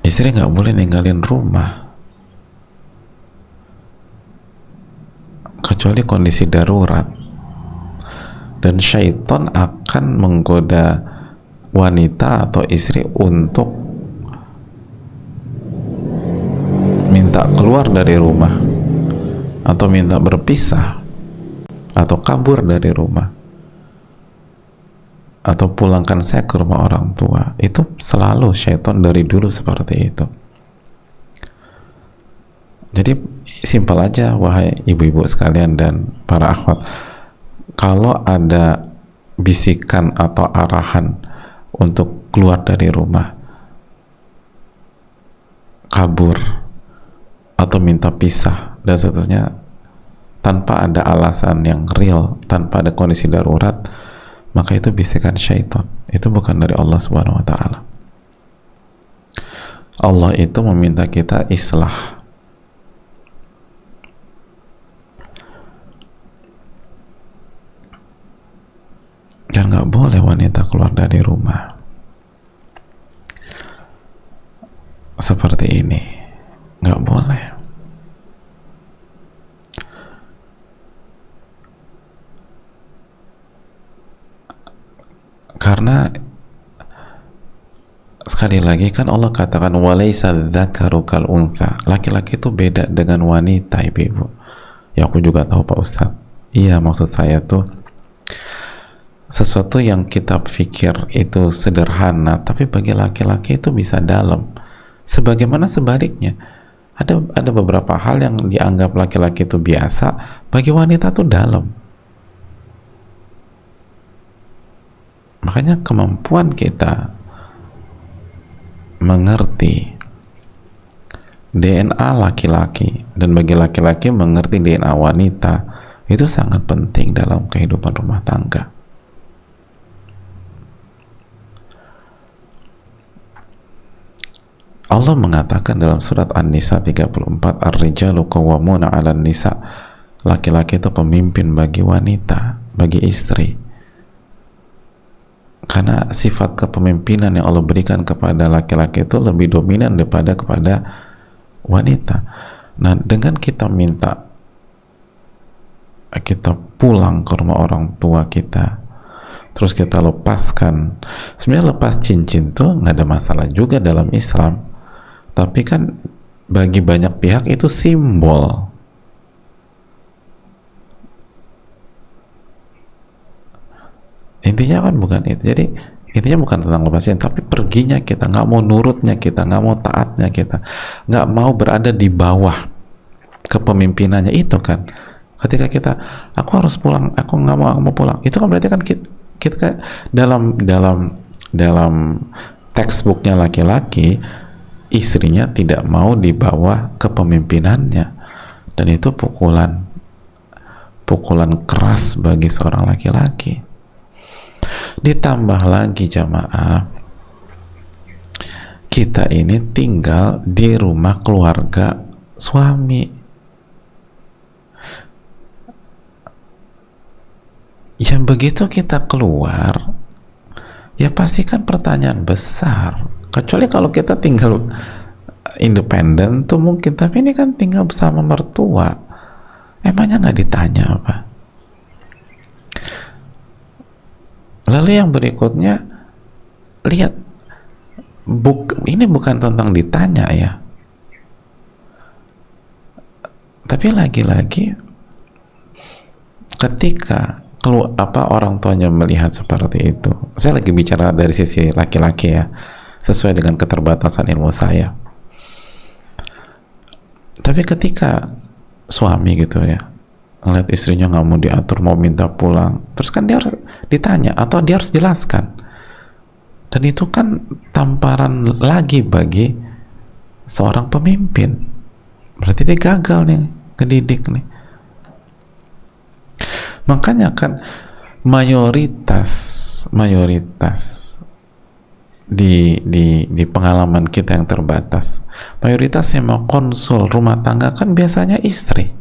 Istri nggak boleh ninggalin rumah kecuali kondisi darurat, dan syaitan akan menggoda wanita atau istri untuk minta keluar dari rumah atau minta berpisah atau kabur dari rumah atau pulangkan saya ke rumah orang tua. Itu selalu syaitan dari dulu seperti itu. Jadi simpel aja, wahai ibu-ibu sekalian dan para akhwat, kalau ada bisikan atau arahan untuk keluar dari rumah, kabur, atau minta pisah dan seterusnya, tanpa ada alasan yang real, tanpa ada kondisi darurat, maka itu bisikan syaitan. Itu bukan dari Allah Subhanahu Wa Taala. Allah itu meminta kita islah. Dan nggak boleh wanita keluar dari rumah seperti ini, nggak boleh. Karena sekali lagi kan Allah katakan walaisa dzakaru kal untha, laki-laki itu beda dengan wanita, ibu-ibu. Ya aku juga tahu Pak Ustadz. Iya, maksud saya tuh sesuatu yang kita pikir itu sederhana, tapi bagi laki-laki itu bisa dalam. Sebagaimana sebaliknya, ada ada beberapa hal yang dianggap laki-laki itu biasa, bagi wanita itu dalam. Makanya kemampuan kita mengerti D N A laki-laki dan bagi laki-laki mengerti D N A wanita itu sangat penting dalam kehidupan rumah tangga. Allah mengatakan dalam surat An-Nisa tiga puluh empat, ar-rijalu qawwamuna 'alan nisa. Laki-laki itu pemimpin bagi wanita, bagi istri. Karena sifat kepemimpinan yang Allah berikan kepada laki-laki itu lebih dominan daripada kepada wanita. Nah, dengan kita minta kita pulang ke rumah orang tua kita, terus kita lepaskan, sebenarnya lepas cincin tuh nggak ada masalah juga dalam Islam. Tapi kan bagi banyak pihak itu simbol. Intinya kan bukan itu. Jadi intinya bukan tentang kepastian, tapi perginya kita, nggak mau nurutnya kita, nggak mau taatnya kita, nggak mau berada di bawah kepemimpinannya itu kan. Ketika kita, aku harus pulang, aku nggak mau, mau pulang, itu kan berarti kan kita, kita dalam dalam dalam textbooknya laki-laki, istrinya tidak mau di bawah kepemimpinannya, dan itu pukulan pukulan keras bagi seorang laki-laki. Ditambah lagi jamaah, kita ini tinggal di rumah keluarga suami yang begitu kita keluar ya pastikan pertanyaan besar, kecuali kalau kita tinggal independen tuh mungkin, tapi ini kan tinggal bersama mertua, emangnya nggak ditanya apa? Lalu yang berikutnya, lihat, buk, ini bukan tentang ditanya ya, tapi lagi-lagi ketika kalau apa orang tuanya melihat seperti itu, saya lagi bicara dari sisi laki-laki ya, sesuai dengan keterbatasan ilmu saya. Tapi ketika suami gitu ya, ngeliat istrinya nggak mau diatur, mau minta pulang, terus kan dia harus ditanya atau dia harus jelaskan, dan itu kan tamparan lagi bagi seorang pemimpin. Berarti dia gagal nih ngedidik nih. Makanya kan mayoritas mayoritas di di di pengalaman kita yang terbatas, mayoritas yang mau konsul rumah tangga kan biasanya istri.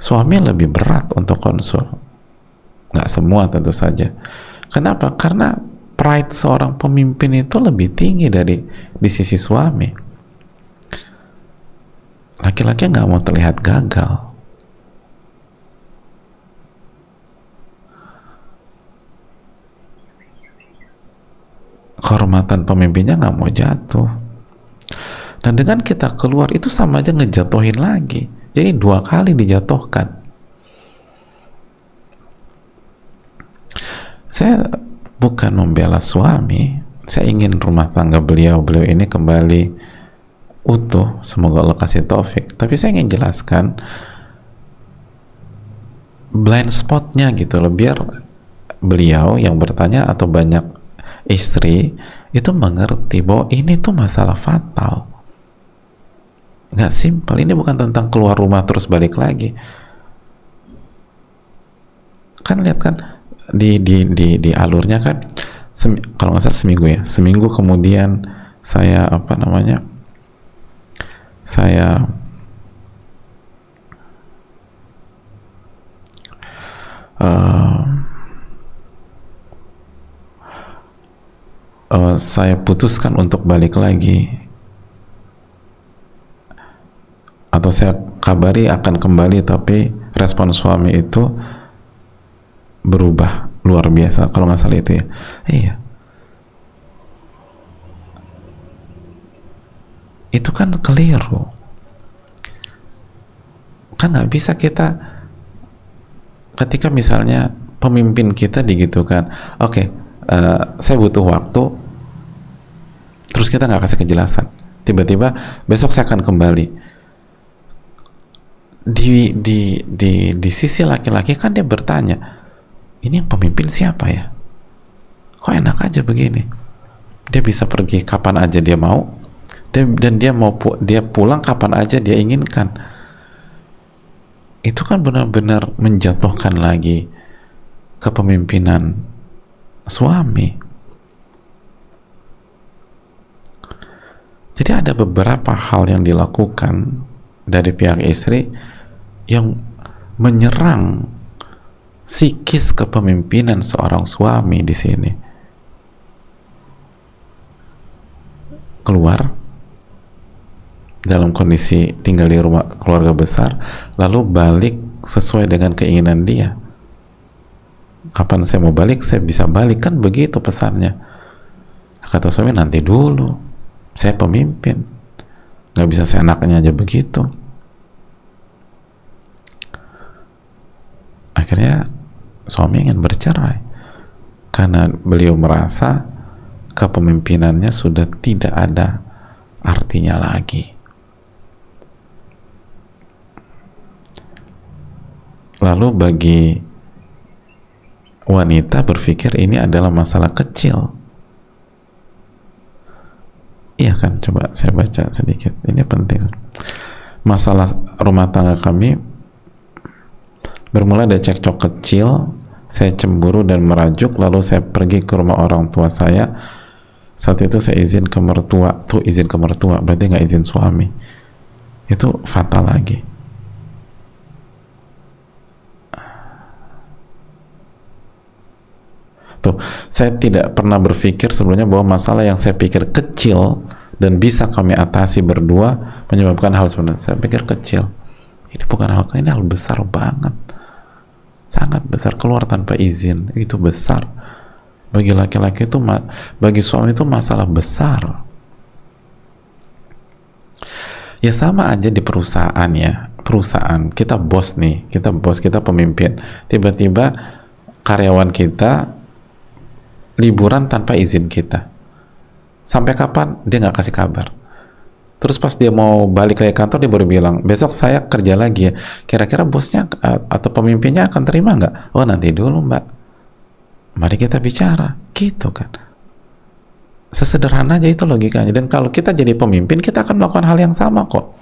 Suami lebih berat untuk konsul, nggak semua tentu saja. Kenapa? Karena pride seorang pemimpin itu lebih tinggi dari di sisi suami. Laki-laki nggak mau terlihat gagal. Kehormatan pemimpinnya nggak mau jatuh. Dan dengan kita keluar itu sama aja ngejatuhin lagi. Jadi dua kali dijatuhkan. Saya bukan membela suami, saya ingin rumah tangga beliau beliau ini kembali utuh, semoga Allah kasih taufik. Tapi saya ingin jelaskan blind spotnya gitu loh, biar beliau yang bertanya atau banyak istri itu mengerti bahwa ini tuh masalah fatal. Nggak simpel, ini bukan tentang keluar rumah terus balik lagi. Kan lihat kan di di di, di alurnya kan, sem, kalau nggak salah seminggu ya, seminggu kemudian saya apa namanya saya uh, uh, saya putuskan untuk balik lagi, atau saya kabari akan kembali, tapi respon suami itu berubah luar biasa, kalau nggak salah itu ya. Iya, itu kan keliru kan. Nggak bisa kita ketika misalnya pemimpin kita digitu kan, oke okay, uh, saya butuh waktu, terus kita nggak kasih kejelasan, tiba-tiba besok saya akan kembali. Di, di, di, di sisi laki-laki kan dia bertanya, ini yang pemimpin siapa ya? Kok enak aja begini? Dia bisa pergi kapan aja dia mau, dia, dan dia mau pu dia pulang kapan aja dia inginkan. Itu kan benar-benar menjatuhkan lagi kepemimpinan suami. Jadi ada beberapa hal yang dilakukan dari pihak istri yang menyerang psikis kepemimpinan seorang suami di sini. Keluar dalam kondisi tinggal di rumah keluarga besar, lalu balik sesuai dengan keinginan dia. Kapan saya mau balik, saya bisa balik, kan begitu pesannya. Kata suami, nanti dulu, saya pemimpin. Gak bisa seenaknya aja begitu. Akhirnya suami ingin bercerai karena beliau merasa kepemimpinannya sudah tidak ada artinya lagi. Lalu bagi wanita berpikir ini adalah masalah kecil. Iya kan, coba saya baca sedikit, ini penting. Masalah rumah tangga kami bermula dari cekcok kecil. Saya cemburu dan merajuk, lalu saya pergi ke rumah orang tua saya. Saat itu saya izin ke mertua. Tuh, izin ke mertua berarti nggak izin suami, itu fatal lagi. Tuh, saya tidak pernah berpikir sebelumnya bahwa masalah yang saya pikir kecil dan bisa kami atasi berdua menyebabkan hal sebenarnya saya pikir kecil. Ini bukan hal kecil, ini hal besar banget, sangat besar. Keluar tanpa izin itu besar. Bagi laki-laki itu, bagi suami itu masalah besar. Ya sama aja di perusahaan ya. Perusahaan kita bos nih, kita bos, kita pemimpin. Tiba-tiba karyawan kita liburan tanpa izin kita. Sampai kapan? Dia nggak kasih kabar. Terus pas dia mau balik ke kantor, dia baru bilang, besok saya kerja lagi ya. Kira-kira bosnya atau pemimpinnya akan terima nggak? Oh nanti dulu mbak, mari kita bicara. Gitu kan. Sesederhana aja itu logikanya. Dan kalau kita jadi pemimpin, kita akan melakukan hal yang sama kok.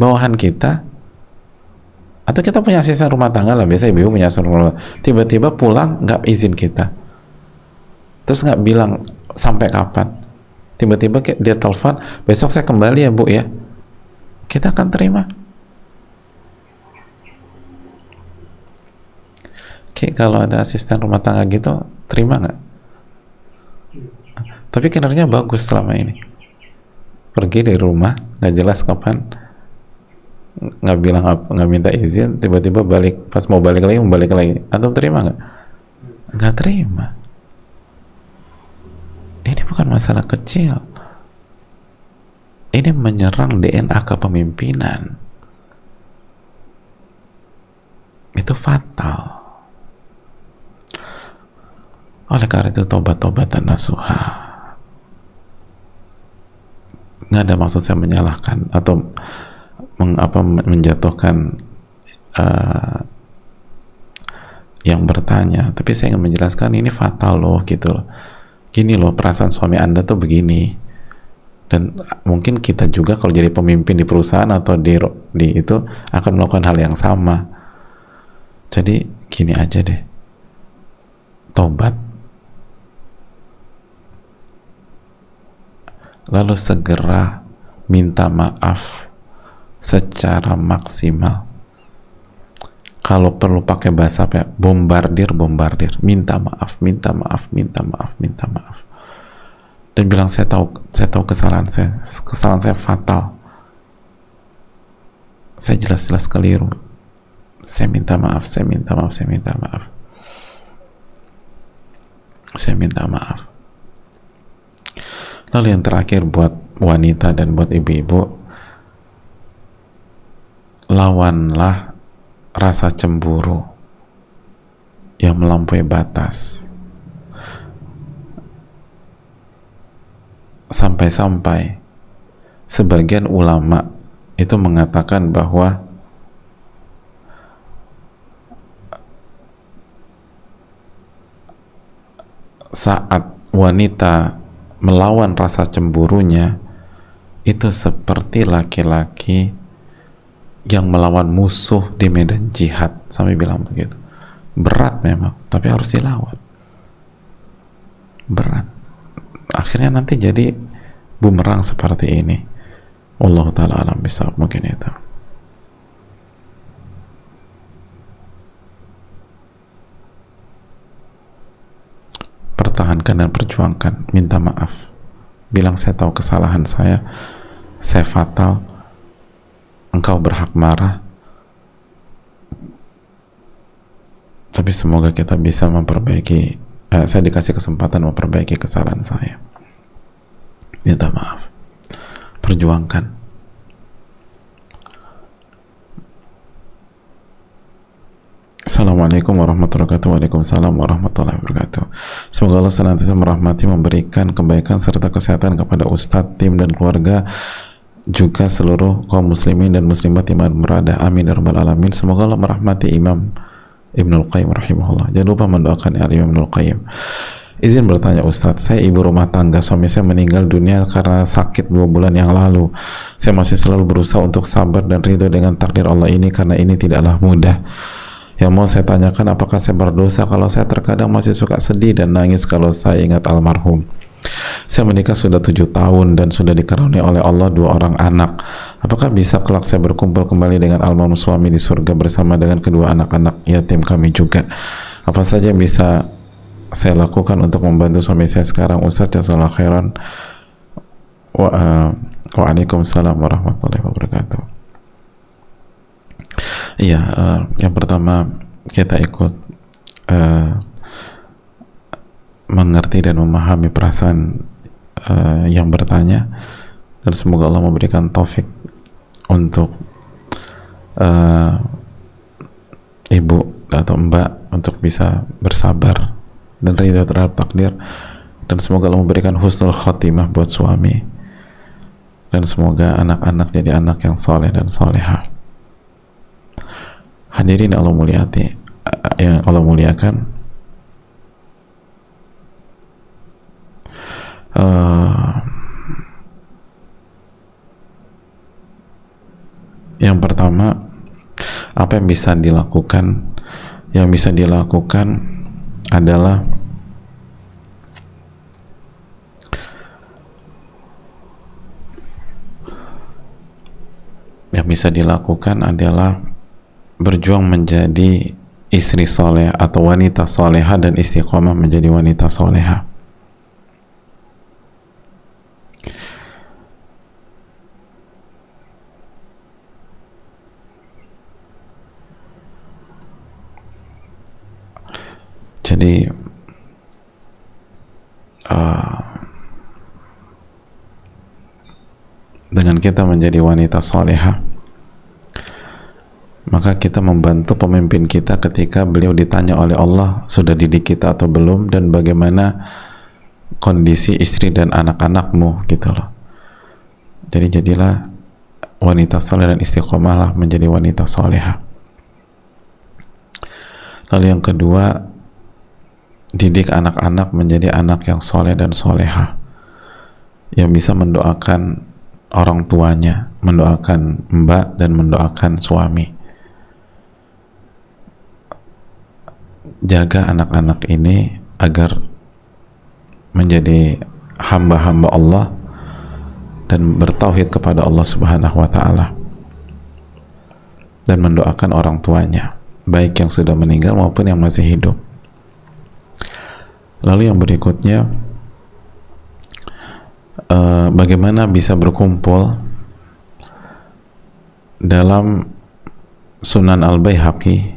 Bawahan kita, atau kita punya asisten rumah tangga lah, biasanya ibu punya asisten rumah tangga, tiba-tiba pulang nggak izin kita. Terus nggak bilang sampai kapan. Tiba-tiba dia telepon, besok saya kembali ya bu ya. Kita akan terima. Oke, kalau ada asisten rumah tangga gitu, terima nggak? Tapi kinerjanya bagus selama ini. Pergi dari rumah, nggak jelas kapan, nggak bilang, nggak minta izin, tiba-tiba balik, pas mau balik lagi, mau balik lagi. Antum terima nggak? Nggak terima. Ini bukan masalah kecil. Ini menyerang D N A kepemimpinan. Itu fatal. Oleh karena itu tobat-tobatan nasuha. Nggak ada maksud saya menyalahkan atau mengapa menjatuhkan uh, yang bertanya. Tapi saya ingin menjelaskan ini fatal loh gitu loh. Gini loh, perasaan suami Anda tuh begini. Dan mungkin kita juga kalau jadi pemimpin di perusahaan atau di, di itu akan melakukan hal yang sama. Jadi gini aja deh, tobat, lalu segera minta maaf secara maksimal. Kalau perlu pakai bahasa apa ya, bombardir, bombardir. Minta maaf, minta maaf, minta maaf, minta maaf. Dan bilang, saya tahu, saya tahu kesalahan saya, kesalahan saya fatal. Saya jelas-jelas keliru. Saya minta maaf, saya minta maaf, saya minta maaf. Saya minta maaf. Lalu yang terakhir buat wanita dan buat ibu-ibu, lawanlah rasa cemburu yang melampaui batas. Sampai-sampai sebagian ulama itu mengatakan bahwa saat wanita melawan rasa cemburunya, itu seperti laki-laki yang melawan musuh di medan jihad. Sampai bilang begitu. Berat memang, tapi harus dilawan. Berat. Akhirnya nanti jadi bumerang seperti ini. Wallahu ta'ala alam bisawab. Mungkin itu. Pertahankan dan perjuangkan. Minta maaf. Bilang, saya tahu kesalahan saya. Saya fatal. Engkau berhak marah, tapi semoga kita bisa memperbaiki. Eh, saya dikasih kesempatan memperbaiki kesalahan saya. Minta maaf, perjuangkan. Assalamualaikum warahmatullahi wabarakatuh. Waalaikumsalam warahmatullahi wabarakatuh. Semoga Allah senantiasa merahmati, memberikan kebaikan serta kesehatan kepada Ustadz, tim, dan keluarga, juga seluruh kaum muslimin dan muslimat yang berada. Amin ya rabbal alamin. Semoga Allah merahmati Imam Ibnul Qayyim rahimahullah. Jangan lupa mendoakan Imam Ibnul Qayyim. Izin bertanya Ustadz, saya ibu rumah tangga, suami saya meninggal dunia karena sakit dua bulan yang lalu. Saya masih selalu berusaha untuk sabar dan ridho dengan takdir Allah ini, karena ini tidaklah mudah. Yang mau saya tanyakan, apakah saya berdosa kalau saya terkadang masih suka sedih dan nangis kalau saya ingat almarhum? Saya menikah sudah tujuh tahun dan sudah dikaruniai oleh Allah dua orang anak. Apakah bisa kelak saya berkumpul kembali dengan almarhum suami di surga bersama dengan kedua anak-anak yatim kami juga? Apa saja yang bisa saya lakukan untuk membantu suami saya sekarang? Ustadz, jazakallahu khairan. Wa, uh, waalaikumsalam warahmatullahi wabarakatuh. Iya, uh, yang pertama kita ikut uh, mengerti dan memahami perasaan uh, yang bertanya, dan semoga Allah memberikan taufik untuk uh, ibu atau mbak untuk bisa bersabar dan ridho terhadap takdir, dan semoga Allah memberikan husnul khotimah buat suami, dan semoga anak-anak jadi anak yang soleh dan solehah. Hadirin Allah muliati, yang Allah muliakan, uh, yang pertama apa yang bisa dilakukan? Yang bisa dilakukan adalah yang bisa dilakukan adalah berjuang menjadi istri soleh atau wanita soleha dan istiqomah menjadi wanita soleha. Jadi uh, dengan kita menjadi wanita soleha, maka kita membantu pemimpin kita ketika beliau ditanya oleh Allah sudah didik kita atau belum, dan bagaimana kondisi istri dan anak-anakmu gitu loh. Jadi jadilah wanita soleh dan istiqomahlah menjadi wanita soleha. Lalu yang kedua, didik anak-anak menjadi anak yang soleh dan soleha, yang bisa mendoakan orang tuanya, mendoakan mbak dan mendoakan suami. Jaga anak-anak ini agar menjadi hamba-hamba Allah dan bertauhid kepada Allah Subhanahu wa ta'ala, dan mendoakan orang tuanya, baik yang sudah meninggal maupun yang masih hidup. Lalu yang berikutnya, uh, bagaimana bisa berkumpul dalam Sunan Al-Baihaqi.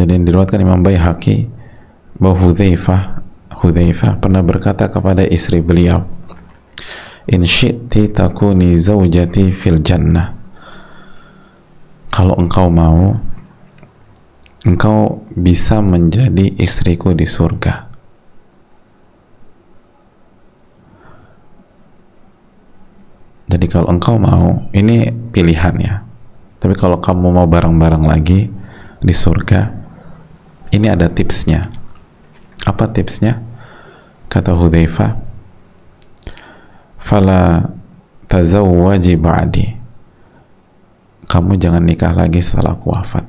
Jadi yang diriwayatkan Imam Baihaqi bahwa Hudzaifah Hudzaifah pernah berkata kepada istri beliau, "In syi'ti takuni zawjati fil jannah." Kalau engkau mau, engkau bisa menjadi istriku di surga. Jadi kalau engkau mau, ini pilihannya. Tapi kalau kamu mau bareng-bareng lagi di surga, ini ada tipsnya. Apa tipsnya? Kata Hudzaifah, "Fala tazawwaji ba'di." Kamu jangan nikah lagi setelah aku wafat.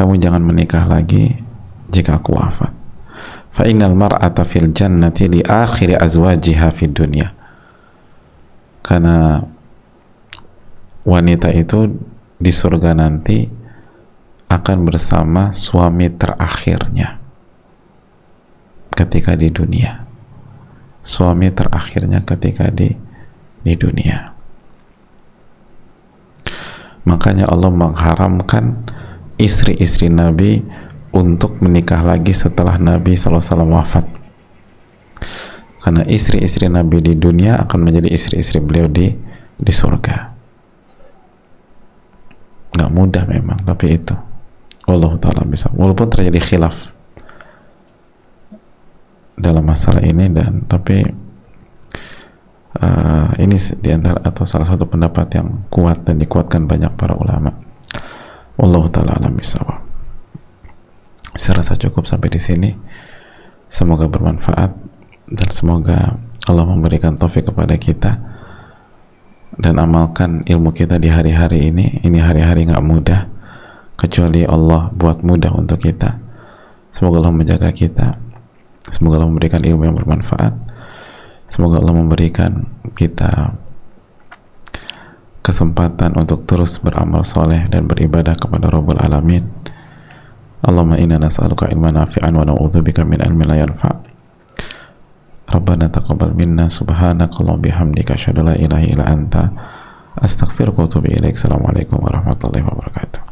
Kamu jangan menikah lagi jika aku wafat. Fa innal mar'ata fil jannati li akhiri azwajiha fid dunya. Karena wanita itu di surga nanti akan bersama suami terakhirnya ketika di dunia. Suami terakhirnya ketika di di dunia. Makanya Allah mengharamkan istri-istri Nabi untuk menikah lagi setelah Nabi shallallahu alaihi wasallam wafat. Karena istri-istri Nabi di dunia akan menjadi istri-istri beliau di di surga. Nggak mudah memang, tapi itu Allah Ta'ala bisa. Walaupun terjadi khilaf dalam masalah ini, dan tapi uh, ini diantara atau salah satu pendapat yang kuat dan dikuatkan banyak para ulama. Allah Ta'ala bisa. Saya rasa cukup sampai di sini. Semoga bermanfaat. Dan semoga Allah memberikan taufik kepada kita dan amalkan ilmu kita di hari-hari ini. Ini hari-hari nggak mudah, kecuali Allah buat mudah untuk kita. Semoga Allah menjaga kita. Semoga Allah memberikan ilmu yang bermanfaat. Semoga Allah memberikan kita kesempatan untuk terus beramal soleh dan beribadah kepada Rabbul Alamin. Allahumma inna nas'aluka ilman nafi'an wa na'udzubika min ilmin la yanfa'. Rabbana taqabbal minna subhanakallahumma bihamdika asyhadu an la ilaha illa anta astaghfiruka wa atubu ilaik. Assalamualaikum warahmatullahi wabarakatuh.